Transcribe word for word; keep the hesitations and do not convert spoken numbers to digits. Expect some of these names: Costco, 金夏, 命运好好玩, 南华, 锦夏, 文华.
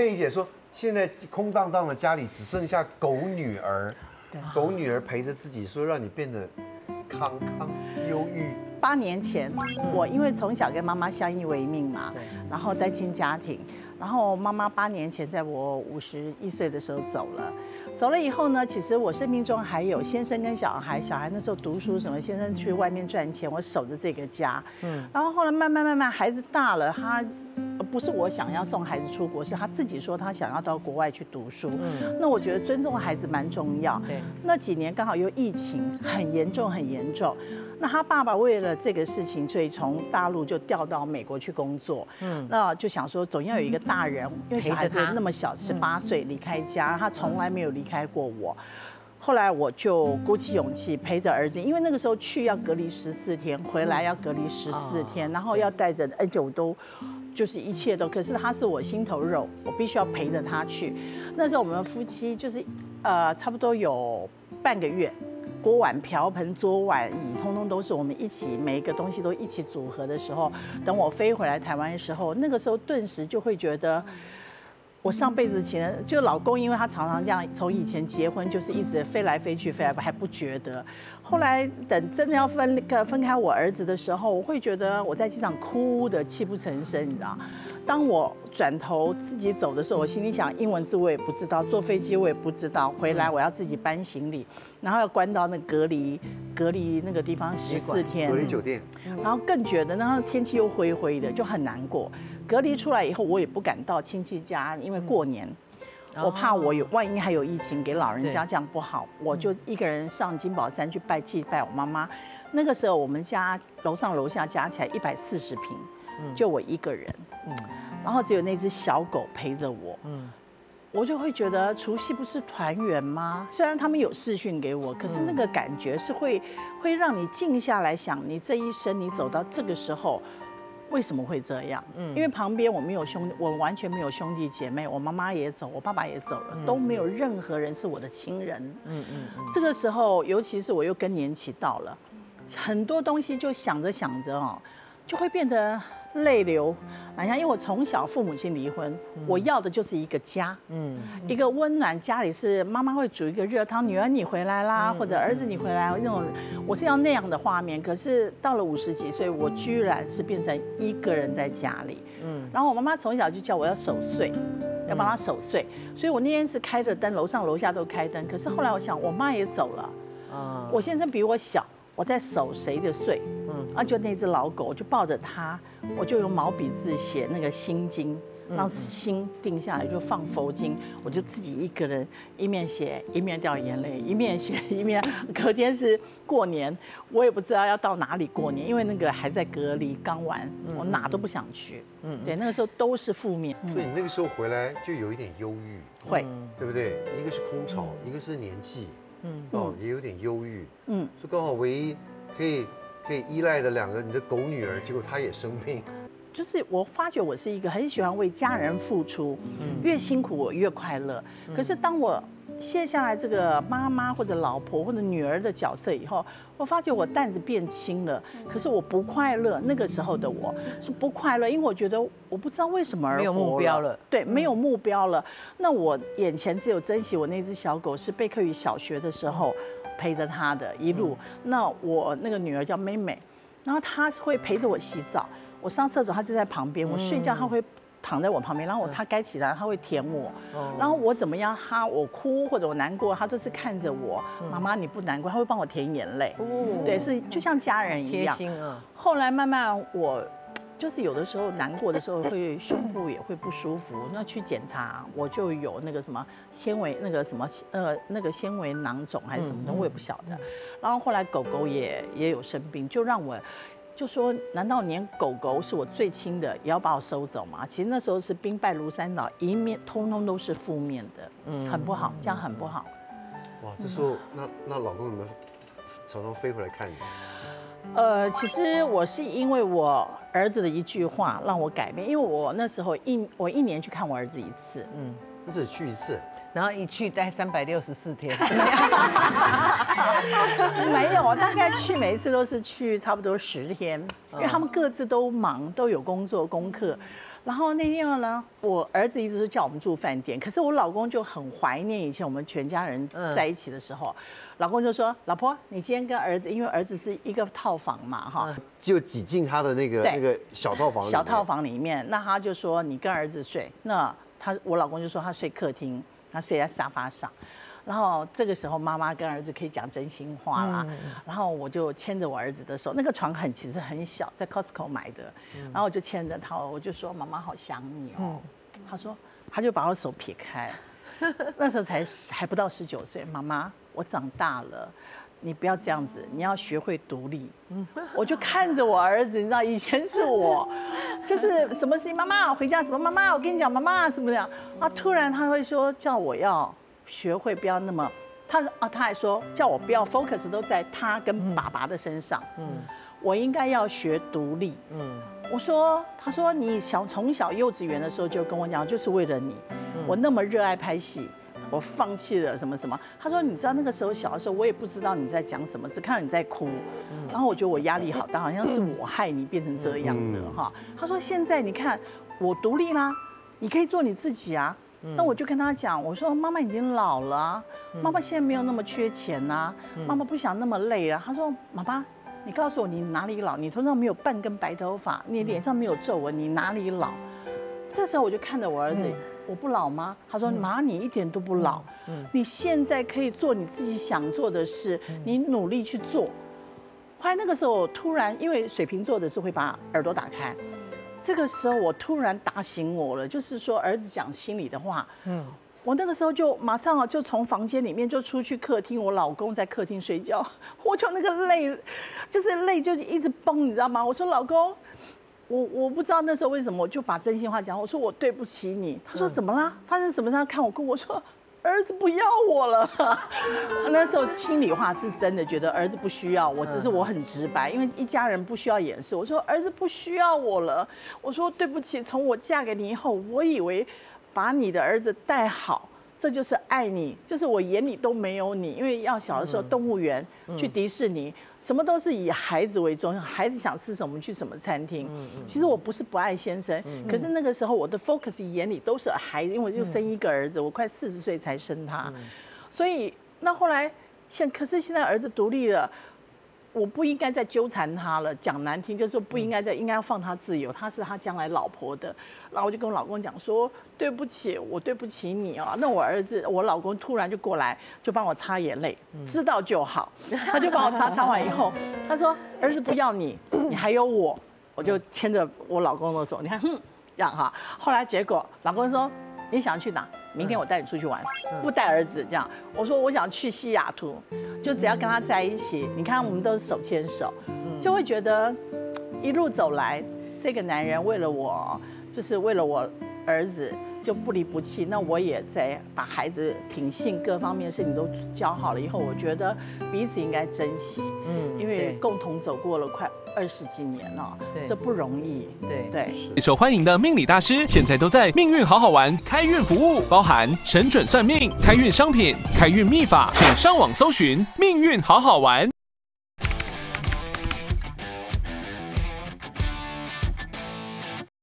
佩仪姐说，现在空荡荡的家里只剩下狗女儿，狗女儿陪着自己，说让你变得康康忧郁。八年前，我因为从小跟妈妈相依为命嘛，然后单亲家庭，然后妈妈八年前在我五十一岁的时候走了。 走了以后呢，其实我生命中还有先生跟小孩，小孩那时候读书什么，先生去外面赚钱，我守着这个家。嗯，然后后来慢慢慢慢，孩子大了，他不是我想要送孩子出国，是他自己说他想要到国外去读书。嗯，那我觉得尊重孩子蛮重要。对，那几年刚好又疫情很严重，很严重。 那他爸爸为了这个事情，所以从大陆就调到美国去工作。嗯，那就想说总要有一个大人，因为小孩子那么小，十八岁离开家，他从来没有离开过我。后来我就鼓起勇气陪着儿子，因为那个时候去要隔离十四天，回来要隔离十四天，然后要带着，而且我都就是一切都，可是他是我心头肉，我必须要陪着他去。那时候我们夫妻就是呃，差不多有半个月。 锅碗瓢盆、桌碗椅，通通都是我们一起，每一个东西都一起组合的时候。等我飞回来台湾的时候，那个时候顿时就会觉得，我上辈子前就老公，因为他常常这样，从以前结婚就是一直飞来飞去，飞来还不觉得。后来等真的要分分开我儿子的时候，我会觉得我在机场哭的泣不成声，你知道。当我转头自己走的时候，我心里想，英文字我也不知道，坐飞机我也不知道，回来我要自己搬行李。 然后要关到那隔离，隔离那个地方十四天，隔离酒店。然后更觉得，然后天气又灰灰的，就很难过。隔离出来以后，我也不敢到亲戚家，因为过年，我怕我有万一还有疫情，给老人家这样不好。我就一个人上金宝山去拜祭拜我妈妈。那个时候我们家楼上楼下加起来一百四十平，就我一个人，然后只有那只小狗陪着我。 我就会觉得除夕不是团圆吗？虽然他们有视讯给我，可是那个感觉是会会让你静下来想，你这一生你走到这个时候，为什么会这样？嗯，因为旁边我没有兄，我完全没有兄弟姐妹，我妈妈也走，我爸爸也走了，都没有任何人是我的亲人。嗯嗯嗯。这个时候，尤其是我又更年期到了，很多东西就想着想着哦，就会变得。 泪流满下，因为我从小父母亲离婚，我要的就是一个家，嗯，一个温暖。家里是妈妈会煮一个热汤，女儿你回来啦，或者儿子你回来那种，我是要那样的画面。可是到了五十几岁，我居然是变成一个人在家里，嗯。然后我妈妈从小就叫我要守岁，要帮她守岁，所以我那天是开着灯，楼上楼下都开灯。可是后来我想，我妈也走了，啊，我先生比我小，我在守谁的岁？ 啊，就那只老狗，我就抱着它，我就用毛笔字写那个心经，让心定下来，就放佛经，我就自己一个人一面写一面掉眼泪，一面写一面。隔天是过年，我也不知道要到哪里过年，因为那个还在隔离刚完，我哪都不想去。嗯，对，那个时候都是负面。所以你那个时候回来就有一点忧郁，会，对不对？一个是空巢，一个是年纪，嗯，哦，也有点忧郁，嗯，就刚好唯一可以。 可以依赖的两个，你的狗女儿，结果她也生病。就是我发觉我是一个很喜欢为家人付出，嗯、越辛苦我越快乐。嗯、可是当我卸下来这个妈妈或者老婆或者女儿的角色以后，我发觉我担子变轻了。可是我不快乐，那个时候的我是不快乐，因为我觉得我不知道为什么而活了，没有目标了。对，没有目标了。那我眼前只有珍惜我那只小狗，是贝克宇小学的时候。 陪着她的一路，嗯、那我那个女儿叫妹妹，然后她会陪着我洗澡，我上厕所她就在旁边，我睡觉她会躺在我旁边，然后她该起来她会舔我，嗯、然后我怎么样她我哭或者我难过她都是看着我，嗯、妈妈你不难过，她会帮我舔眼泪，嗯、对，是就像家人一样。贴心啊。后来慢慢我就是有的时候难过的时候会胸部也会不舒服，那去检查我就有那个什么纤维那个什么呃那个纤维囊肿还是什么的，我也不晓得。然后后来狗狗也也有生病，就让我就说难道连狗狗是我最亲的也要把我收走吗？其实那时候是兵败如山倒，一面通通都是负面的，嗯，很不好，这样很不好。哇，这时候那那老公怎么常常飞回来看你？ 呃，其实我是因为我儿子的一句话让我改变，因为我那时候一我一年去看我儿子一次，嗯，我只去一次，然后一去待三百六十四天，没有，我大概去每一次都是去差不多十天，因为他们各自都忙，都有工作功课，然后那天呢，我儿子一直都叫我们住饭店，可是我老公就很怀念以前我们全家人在一起的时候。嗯、老公就说：“老婆，你今天跟儿子，因为儿子是一个套房嘛，哈，就挤进他的那个那个小套房里面，小套房里面。那他就说你跟儿子睡，那他我老公就说他睡客厅，他睡在沙发上。”然后这个时候，妈妈跟儿子可以讲真心话啦。嗯、然后我就牵着我儿子的手，那个床很其实很小，在 Costco 买的。嗯、然后我就牵着他，我就说：“妈妈好想你哦。嗯”他说，他就把我手撇开。那时候才还不到十九岁，妈妈，我长大了，你不要这样子，你要学会独立。嗯、我就看着我儿子，你知道，以前是我，就是什么事情，妈妈我回家什么，妈妈我跟你讲，妈妈什么的。啊，突然他会说叫我要。学会不要那么，他啊，他还说叫我不要 focus 都在他跟爸爸的身上，嗯，我应该要学独立，嗯，我说，他说你小从小幼稚园的时候就跟我讲，就是为了你，我那么热爱拍戏，我放弃了什么什么，他说你知道那个时候小的时候我也不知道你在讲什么，只看到你在哭，然后我觉得我压力好大，好像是我害你变成这样的哈，他说现在你看我独立啦，你可以做你自己啊。那我就跟他讲，我说妈妈已经老了、啊，妈妈现在没有那么缺钱呐、啊，妈妈不想那么累啊。他说妈妈，你告诉我你哪里老？你头上没有半根白头发，你脸上没有皱纹，你哪里老？这时候我就看着我儿子，我不老吗？他说妈，你一点都不老，你现在可以做你自己想做的事，你努力去做。后来那个时候，突然因为水瓶座的是会把耳朵打开。这个时候我突然打醒我了，就是说儿子讲心里的话，嗯，我那个时候就马上啊，就从房间里面就出去客厅，我老公在客厅睡觉，我就那个泪，就是泪就一直崩，你知道吗？我说老公，我我不知道那时候为什么，我就把真心话讲，我说我对不起你。他说怎么啦？发生什么事？他看我哭，我说儿子不要我了。那时候心里话是真的，觉得儿子不需要我，只是我很直白，因为一家人不需要掩饰。我说儿子不需要我了，我说对不起，从我嫁给你以后，我以为把你的儿子带好，这就是爱你，就是我眼里都没有你。因为要小的时候，动物园去迪士尼，什么都是以孩子为中心，孩子想吃什么去什么餐厅。其实我不是不爱先生，可是那个时候我的 focus 眼里都是孩子，因为我就生一个儿子，我快四十岁才生他，所以那后来现可是现在儿子独立了，我不应该再纠缠他了。讲难听就是说不应该再，应该要放他自由，他是他将来老婆的。然后我就跟我老公讲说对不起，我对不起你啊。那我儿子我老公突然就过来就帮我擦眼泪，知道就好。他就帮我擦，擦完以后他说儿子不要你，你还有我。我就牵着我老公的手，你看哼这样哈。后来结果老公说你想去哪？明天我带你出去玩，不带儿子这样。我说我想去西雅图，就只要跟他在一起，你看我们都是手牵手，就会觉得一路走来，这个男人为了我，就是为了我儿子就不离不弃。那我也在把孩子品性各方面的事情都教好了以后，我觉得彼此应该珍惜，嗯，因为共同走过了快二十几年了，对，这不容易。对对，受欢迎的命理大师现在都在命运好好玩开运服务，包含神准算命、开运商品、开运秘法，请上网搜寻命运好好玩。